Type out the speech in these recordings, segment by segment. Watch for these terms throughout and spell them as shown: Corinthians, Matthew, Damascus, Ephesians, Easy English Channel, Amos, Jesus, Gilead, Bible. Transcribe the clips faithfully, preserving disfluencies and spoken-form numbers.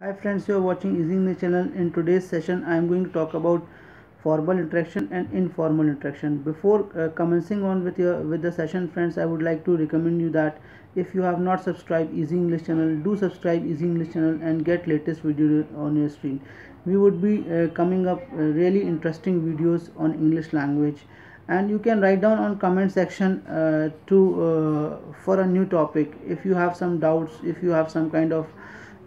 Hi friends, you are watching Easy English Channel. In today's session I am going to talk about formal interaction and informal interaction. Before uh, commencing on with your with the session, friends, I would like to recommend you that if you have not subscribed Easy English Channel, do subscribe Easy English Channel and get latest video on your screen. We would be uh, coming up uh, really interesting videos on English language, and you can write down on comment section uh, to uh, for a new topic. If you have some doubts, if you have some kind of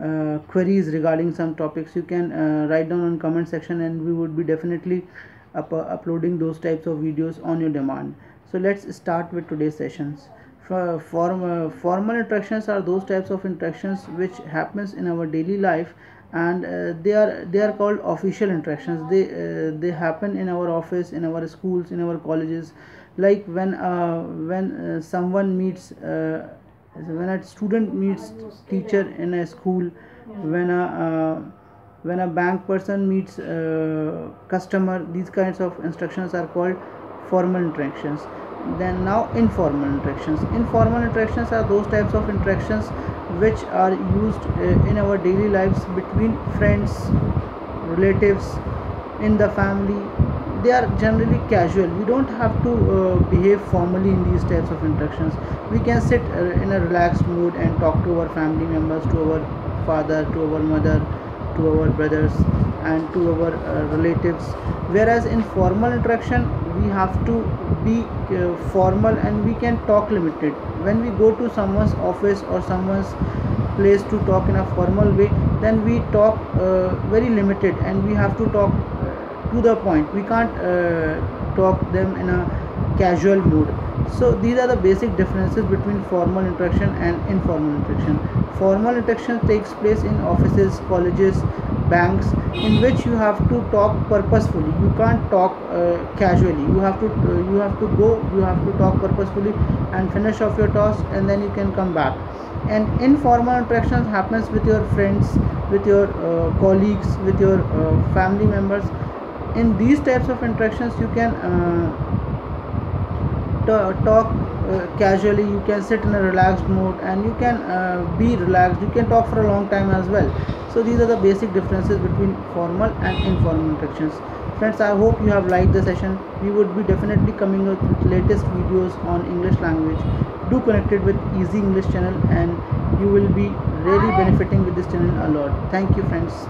Uh, queries regarding some topics, you can uh, write down on comment section, and we would be definitely up, uh, uploading those types of videos on your demand. So let's start with today's sessions. For, form, uh, formal interactions are those types of interactions which happens in our daily life, and uh, they are they are called official interactions. They uh, they happen in our office, in our schools, in our colleges, like when uh, when uh, someone meets. Uh, When a student meets teacher in a school, when a uh, when a bank person meets uh, customer, these kinds of instructions are called formal interactions. Then now informal interactions. Informal interactions are those types of interactions which are used uh, in our daily lives between friends, relatives, in the family. They are generally casual. We don't have to uh, behave formally in these types of interactions. We can sit uh, in a relaxed mood and talk to our family members, to our father, to our mother, to our brothers, and to our uh, relatives. Whereas in formal interaction, we have to be uh, formal, and we can talk limited. When we go to someone's office or someone's place to talk in a formal way, then we talk uh, very limited, and we have to talk to the point. We can't uh, talk them in a casual mood. So these are the basic differences between formal interaction and informal interaction. Formal interaction takes place in offices, colleges, banks, in which you have to talk purposefully. You can't talk uh, casually. You have to uh, you have to go. You have to talk purposefully and finish off your task, and then you can come back. And informal interactions happens with your friends, with your uh, colleagues, with your uh, family members. In these types of interactions, you can uh, talk uh, casually, you can sit in a relaxed mood, and you can uh, be relaxed. You can talk for a long time as well. So these are the basic differences between formal and informal interactions. Friends, I hope you have liked the session. We would be definitely coming up with latest videos on English language. Do connect it with Easy English Channel, and you will be really benefiting with this channel a lot. Thank you, friends.